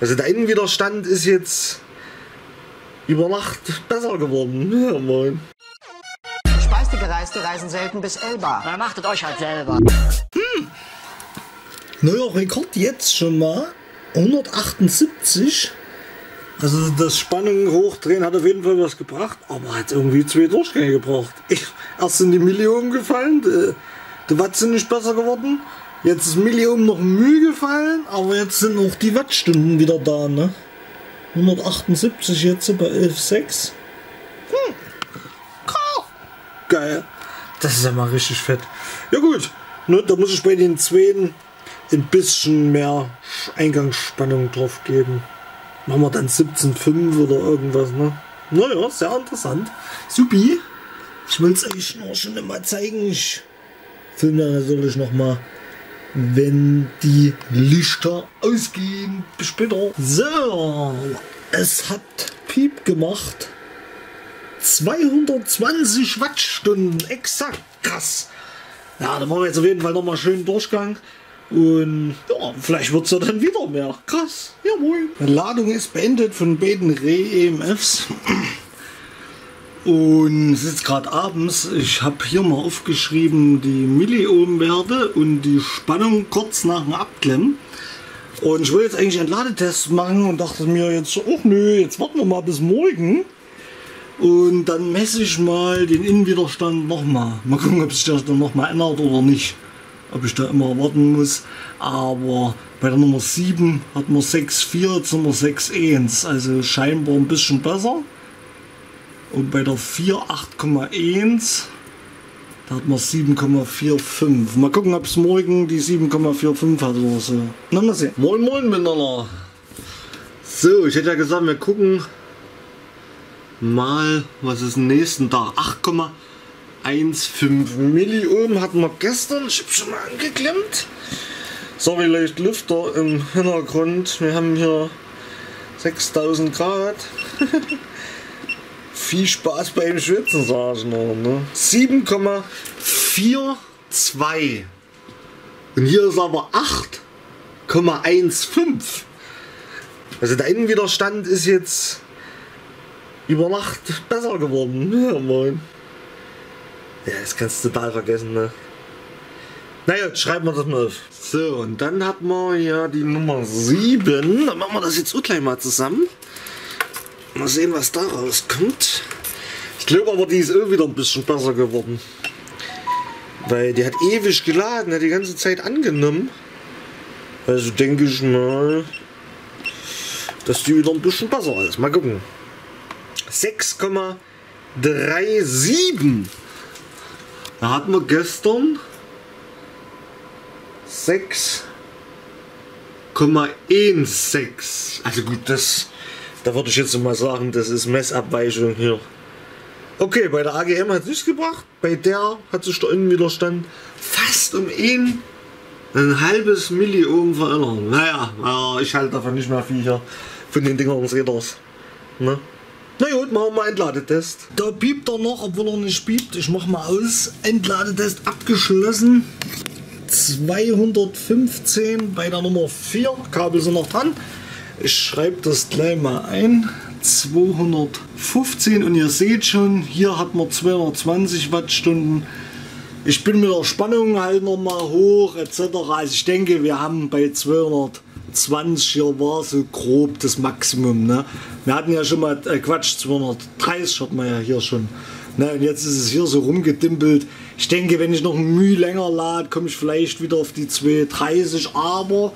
Also der Innenwiderstand ist jetzt über Nacht besser geworden. Ja, moin. Speiste Gereiste reisen selten bis Elba. Na, machtet euch halt selber. Neuer Rekord jetzt schon mal. 178. Also das Spannung hochdrehen hat auf jeden Fall was gebracht. Aber hat irgendwie 2 Durchgänge gebraucht. Erst sind die Millionen gefallen. Die Watt sind nicht besser geworden. Jetzt ist Milliohm noch Mühe gefallen, aber jetzt sind auch die Wattstunden wieder da, ne? 178 jetzt bei 11,6. Geil. Das ist ja mal richtig fett. Ja gut, ne, da muss ich bei den Zweiten ein bisschen mehr Eingangsspannung drauf geben. Machen wir dann 17,5 oder irgendwas, ne? Naja, sehr interessant. Supi. Ich will es euch noch schon mal zeigen. Ich filme dann natürlich noch mal, wenn die Lichter ausgehen. Bis später. So, es hat Piep gemacht. 220 Wattstunden, exakt, krass. Ja, da machen wir jetzt auf jeden Fall nochmal einen schönen Durchgang. Und ja, vielleicht wird es ja dann wieder mehr. Krass, jawohl. Die Ladung ist beendet von beiden RE-EMFs. Und es ist gerade abends. Ich habe hier mal aufgeschrieben die Milliohm-Werte und die Spannung kurz nach dem Abklemmen. Und ich wollte jetzt eigentlich einen Ladetest machen und dachte mir jetzt, oh nö, jetzt warten wir mal bis morgen. Und dann messe ich mal den Innenwiderstand nochmal. Mal gucken, ob sich das dann nochmal ändert oder nicht. Ob ich da immer warten muss. Aber bei der Nummer 7 hat man 6,4 zu Nummer 6,1. Also scheinbar ein bisschen besser. Und bei der 4 8,1, da hat man 7,45. Mal gucken, ob es morgen die 7,45 hat oder so. Na, mal sehen. Moin moin miteinander. So, ich hätte ja gesagt, wir gucken mal, was ist am nächsten Tag? 8,15 Milliohm hatten wir gestern. Ich habe schon mal angeklemmt. Sorry, leicht Lüfter im Hintergrund. Wir haben hier 6000 Grad. Viel Spaß beim Schwitzen, sag ich noch, ne? 7,42. Und hier ist aber 8,15. Also der Innenwiderstand ist jetzt über Nacht besser geworden. Ja, moin. Ja, das kannst du total vergessen, ne? Naja, jetzt schreiben wir das mal auf. So, und dann hat man ja die Nummer 7. Dann machen wir das jetzt auch gleich mal zusammen. Mal sehen, was da rauskommt. Ich glaube aber, die ist auch wieder ein bisschen besser geworden. Weil die hat ewig geladen, hat die ganze Zeit angenommen. Also denke ich mal, dass die wieder ein bisschen besser ist. Mal gucken. 6,37. Da hatten wir gestern 6,16. Also gut, das, da würde ich jetzt mal sagen, das ist Messabweichung hier. Okay, bei der AGM hat es nichts gebracht. Bei der hat sich der Innenwiderstand fast um ein halbes Milliohm verändert. Naja, ich halte davon nicht mehr viel hier. Von den Dingern seht ihr's. Ne? Na gut, machen wir mal einen Entladetest. Da piept er noch, obwohl er nicht piept. Ich mach mal aus. Entladetest abgeschlossen. 215 bei der Nummer 4. Kabel sind noch dran. Ich schreibe das gleich mal ein. 215 und ihr seht schon, hier hat man 220 Wattstunden. Ich bin mit der Spannung halt nochmal hoch etc. Also ich denke, wir haben bei 220, hier war so grob das Maximum, ne? Wir hatten ja schon mal, Quatsch, 230 hatten wir ja hier schon. Ne? Und jetzt ist es hier so rumgedimpelt. Ich denke, wenn ich noch ein Mühe länger lade, komme ich vielleicht wieder auf die 230, aber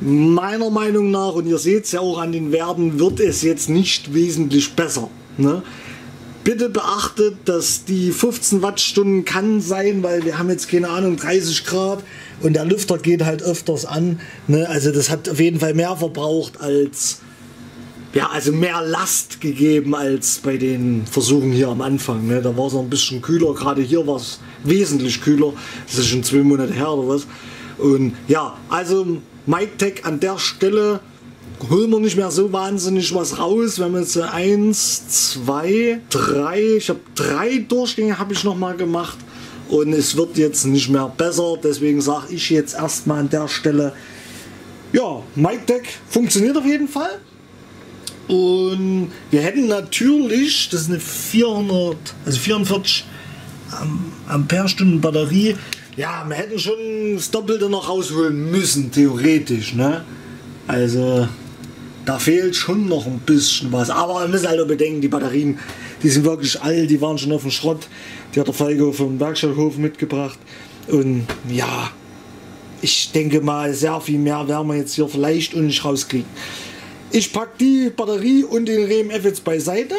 meiner Meinung nach, und ihr seht es ja auch an den Werten, wird es jetzt nicht wesentlich besser. Ne? Bitte beachtet, dass die 15 Wattstunden kann sein, weil wir haben jetzt keine Ahnung 30 Grad und der Lüfter geht halt öfters an. Ne? Also das hat auf jeden Fall mehr verbraucht als, ja, also mehr Last gegeben als bei den Versuchen hier am Anfang. Ne? Da war es noch ein bisschen kühler, gerade hier war es wesentlich kühler. Das ist schon 2 Monate her oder was. Und ja, also MikeTech an der Stelle holen wir nicht mehr so wahnsinnig was raus. Wir haben jetzt 1, 2, 3, ich habe 3 Durchgänge habe ich nochmal gemacht und es wird jetzt nicht mehr besser. Deswegen sage ich jetzt erstmal an der Stelle Ja, MikeTech funktioniert auf jeden Fall. Und wir hätten natürlich, das ist eine 44 Ampere-Stunden Batterie, ja, wir hätten schon das Doppelte noch rausholen müssen, theoretisch, ne? Also, da fehlt schon noch ein bisschen was. Aber wir müssen halt auch bedenken, die Batterien, die sind wirklich alt, die waren schon auf dem Schrott. Die hat der Falco vom Werkstatthof mitgebracht. Und ja, ich denke mal, sehr viel mehr werden wir jetzt hier vielleicht und nicht rauskriegen. Ich packe die Batterie und den RE-EMF jetzt beiseite,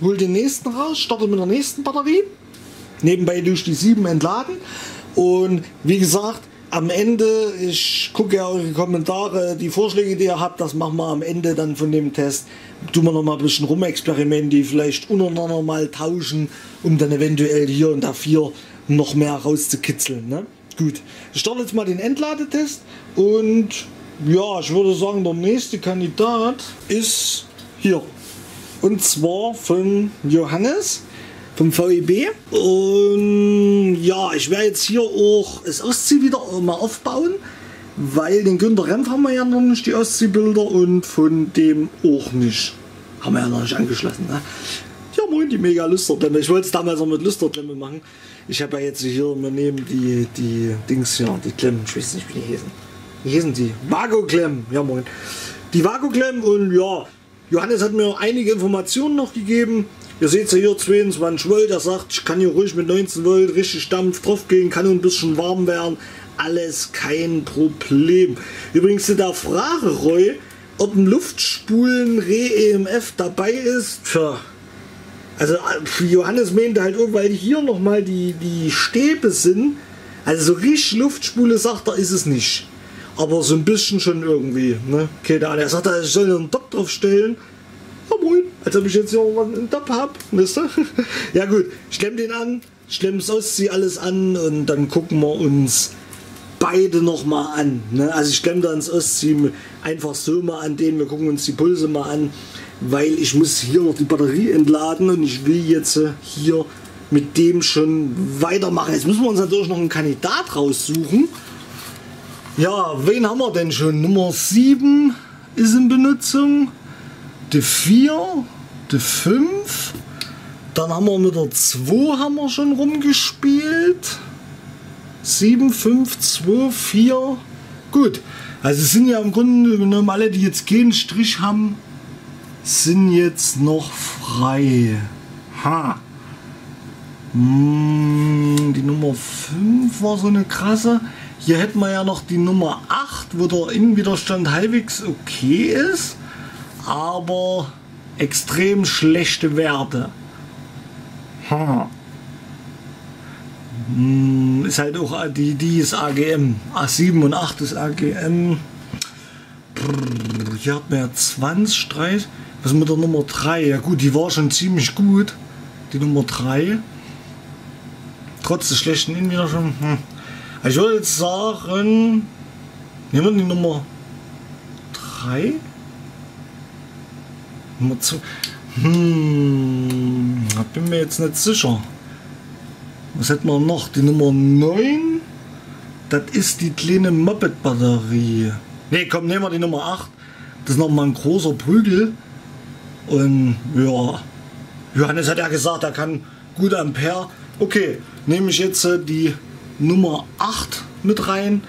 hole den nächsten raus, starte mit der nächsten Batterie, nebenbei durch die 7 entladen. Und wie gesagt, am Ende, ich gucke ja eure Kommentare, die Vorschläge, die ihr habt, das machen wir am Ende dann von dem Test. Tun wir noch mal ein bisschen rumexperimentieren, die vielleicht untereinander mal tauschen, um dann eventuell hier und da noch mehr rauszukitzeln, ne? Gut, ich starte jetzt mal den Entladetest und ja, ich würde sagen, der nächste Kandidat ist hier. Und zwar von Johannes, vom VEB. Und ja, ich werde jetzt hier auch das Oszi wieder mal aufbauen, weil den Günter Rempf haben wir ja noch nicht, die Ostsee-Bilder, und von dem auch nicht. Haben wir ja noch nicht angeschlossen, ne? Ja, moin, die mega Lüsterklemme. Ich wollte es damals auch mit Lüsterklemme machen. Ich habe ja jetzt hier, wir nehmen die Dings hier, die Klemmen, ich weiß nicht, wie die heißen. Wie heißen die? Wago-Klemmen, ja moin. Die Wago-Klemmen, und ja, Johannes hat mir einige Informationen noch gegeben. Ihr seht ja hier 22 Volt, er sagt, ich kann hier ruhig mit 19 Volt richtig Dampf drauf gehen, kann ein bisschen warm werden. Alles kein Problem. Übrigens, da frage Roy, ob ein Luftspulen RE-EMF dabei ist. Tja, also Johannes meinte halt, oh, weil hier nochmal die Stäbe sind, also so richtig Luftspule, sagt er, ist es nicht. Aber so ein bisschen schon irgendwie, ne? Keine Ahnung, er sagt, ich soll einen Top drauf stellen. Ja moin, als ob ich jetzt hier einen Top habe, wisst ihr? Ja gut, ich klemme den an, ich klemme das Ostsee alles an und dann gucken wir uns beide nochmal an, ne? Also ich klemme da ins Ostteam einfach so mal an den, wir gucken uns die Pulse mal an, weil ich muss hier noch die Batterie entladen und ich will jetzt hier mit dem schon weitermachen. Jetzt müssen wir uns natürlich noch einen Kandidat raussuchen. Ja, wen haben wir denn schon? Nummer 7 ist in Benutzung, die 4, die 5, dann haben wir mit der 2 haben wir schon rumgespielt. 7, 5, 2, 4. Gut, also es sind ja im Grunde genommen alle, die jetzt keinen Strich haben, sind jetzt noch frei. Ha. Die Nummer 5 war so eine krasse. Hier hätten wir ja noch die Nummer 8, wo der Innenwiderstand halbwegs okay ist, aber extrem schlechte Werte. Ha. Ist halt auch die ist AGM. A7 und 8 ist AGM. Brrr, hier hat man ja 20, 30. Was mit der Nummer 3? Ja gut, die war schon ziemlich gut. Die Nummer 3. Trotz des schlechten Innenwiderstand. Also ich würde jetzt sagen, nehmen wir die Nummer 3. Nummer 2. Da bin mir jetzt nicht sicher. Was hätten wir noch? Die Nummer 9, das ist die kleine Moped-Batterie. Ne, komm, nehmen wir die Nummer 8. Das ist nochmal ein großer Prügel. Und ja, Johannes hat ja gesagt, er kann gut Ampere. Okay, nehme ich jetzt die Nummer 8 mit rein.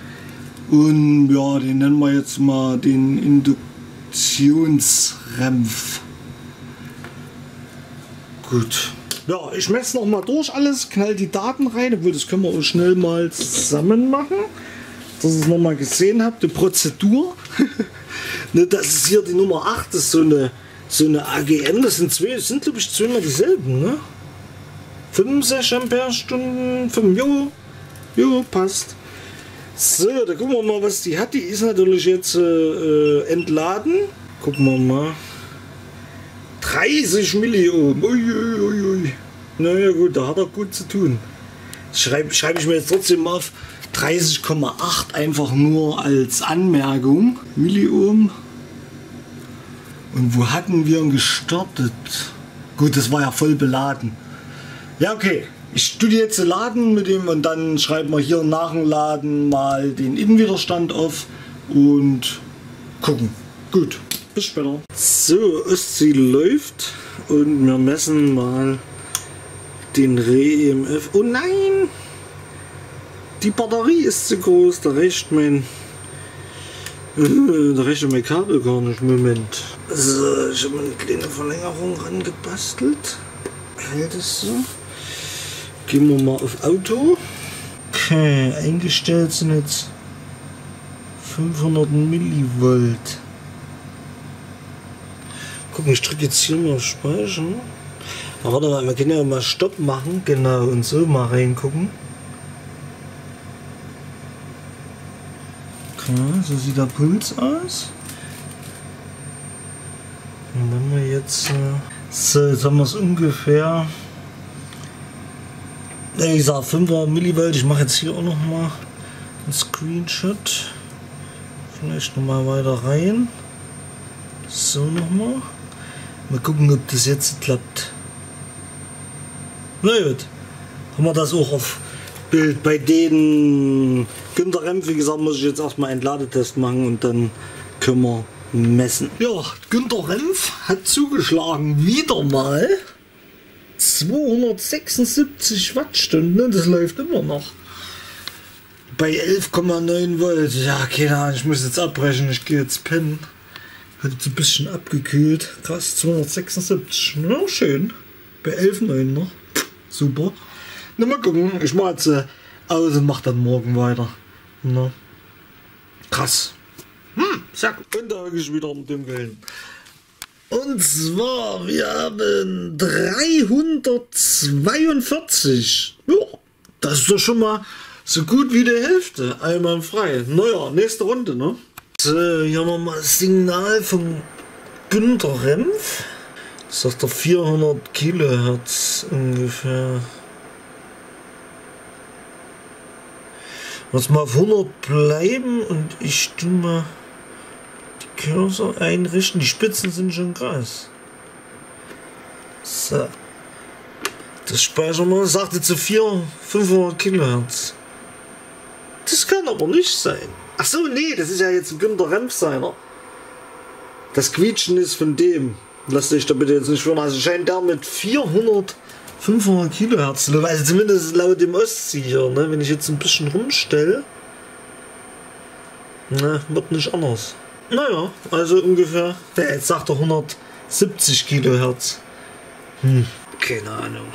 Und ja, den nennen wir jetzt mal den Induktionsrempf. Gut. Ja, ich messe noch mal durch alles, knall die Daten rein, obwohl das können wir auch schnell mal zusammen machen, dass ihr es noch mal gesehen habt, die Prozedur. Das ist hier die Nummer 8, das ist so eine AGM, das sind glaube ich zweimal dieselben, ne? 65 Ampere-Stunden, 5, jo, passt. So, da gucken wir mal, was die hat, die ist natürlich jetzt entladen, gucken wir mal. 30 Milliohm, uiuiui. Na ja gut, da hat er gut zu tun. Schreibe ich mir jetzt trotzdem auf 30,8 einfach nur als Anmerkung. Milliohm. Und wo hatten wir ihn gestartet? Gut, das war ja voll beladen. Ja okay, ich studiere jetzt den Laden mit dem und dann schreiben wir hier nach dem Laden mal den Innenwiderstand auf und gucken. Gut, bis später. So, Ostsee läuft und wir messen mal den RE-EMF. Oh nein! Die Batterie ist zu groß, da reicht mein Kabel gar nicht. Moment. So, ich habe eine kleine Verlängerung rangebastelt. Hält es so. Gehen wir mal auf Auto. Okay, eingestellt sind jetzt 500 Millivolt. Guck, ich drücke jetzt hier mal auf Speichern. Warte mal, wir können ja mal Stopp machen, genau, und so mal reingucken. Okay, so sieht der Puls aus. Und wenn wir jetzt... So, jetzt haben wir es ungefähr... Ich sag 5 Millivolt, ich mache jetzt hier auch noch mal einen Screenshot. Vielleicht noch mal weiter rein. So nochmal. Mal gucken, ob das jetzt klappt. Na gut. Haben wir das auch auf Bild. Bei den Günter Rempf, wie gesagt, muss ich jetzt erstmal einen Ladetest machen und dann können wir messen. Ja, Günter Rempf hat zugeschlagen. Wieder mal. 276 Wattstunden und das läuft immer noch. Bei 11,9 Volt. Ja, keine Ahnung, ich muss jetzt abbrechen, ich gehe jetzt pennen. Hat jetzt ein bisschen abgekühlt. Krass, 276. Na, schön. Bei 11,9 noch. Super. Na, mal gucken, ich mache jetzt aus und mache dann morgen weiter. Na. Krass. Sehr gut. Und da habe ich wieder im Dunkeln. Und zwar, wir haben 342. Ja, das ist doch schon mal so gut wie die Hälfte. Einmal frei. Naja, nächste Runde, ne? So, hier haben wir mal das Signal von Günter Rempf. Das sagt er 400 Kilohertz ungefähr. Lass mal auf 100 bleiben und ich tue mal... Cursor einrichten, die Spitzen sind schon krass. So. Das Speichern mal sagte zu 400 Kilohertz. Das kann aber nicht sein. Ach so, nee, das ist ja jetzt ein Günter Rempf seiner. Das Quietschen ist von dem. Lasst euch da bitte jetzt nicht schwören. Also scheint der mit 500 Kilohertz. Also zumindest laut dem Oszi hier, ne? Wenn ich jetzt ein bisschen rumstelle, ne, wird nicht anders. Naja, also ungefähr, jetzt sagt er 170 Kilohertz. Keine Ahnung.